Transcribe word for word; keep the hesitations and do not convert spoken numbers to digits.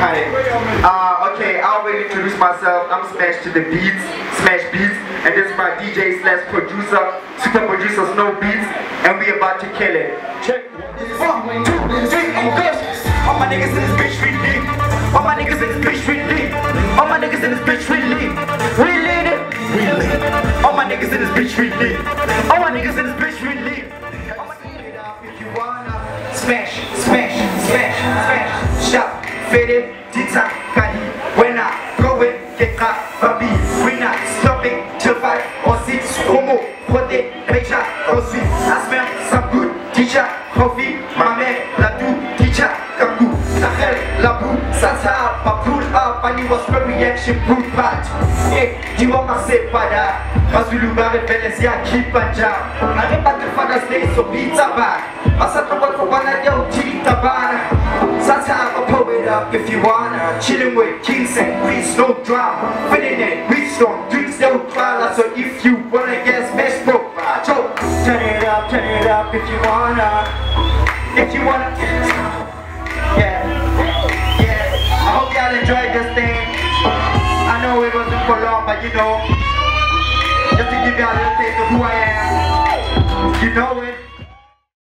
Hi. Uh, okay, I already introduced myself. I'm Smash to the Beats, Smash Beats, and this is my D J slash producer, super producer Snow Beats, and we about to kill it. Check. One, two, three, I'm good. All my niggas in this bitch, we leave. All my niggas in this bitch, we leave. All my niggas in this bitch, we leave. We lead it. We lead. All my niggas in this bitch, we leave. All my niggas in this bitch, we leave. All my niggas in this bitch, we leave. If you wanna smash, smash, smash, smash, shout. Faded, dita, kadi. We're not going, get up, baby. We're not stopping till five or six. Homo, pote, pecha, or sweet. I smell some good teacher, coffee, my man, la do, teacher, kaku. Sahel, la boo, sata, papul, up, and you was reaction, boot, pat. Eh, you want my sepada. Masulu, barret, Valencia, keep a job. I don't want the father's day, so beat a bag. Masata, what for one, I don't cheat a bar. Sometimes I'll pull it up if you wanna. Chillin' with kings and queens, no drama. Fitting and reach, no drinks, no drama. So if you wanna get smashed, bro, yo, turn it up, turn it up if you wanna. If you wanna, yeah, yeah. I hope y'all enjoyed this thing. I know it wasn't for long, but you know, just to give y'all a little taste of who I am. You know it.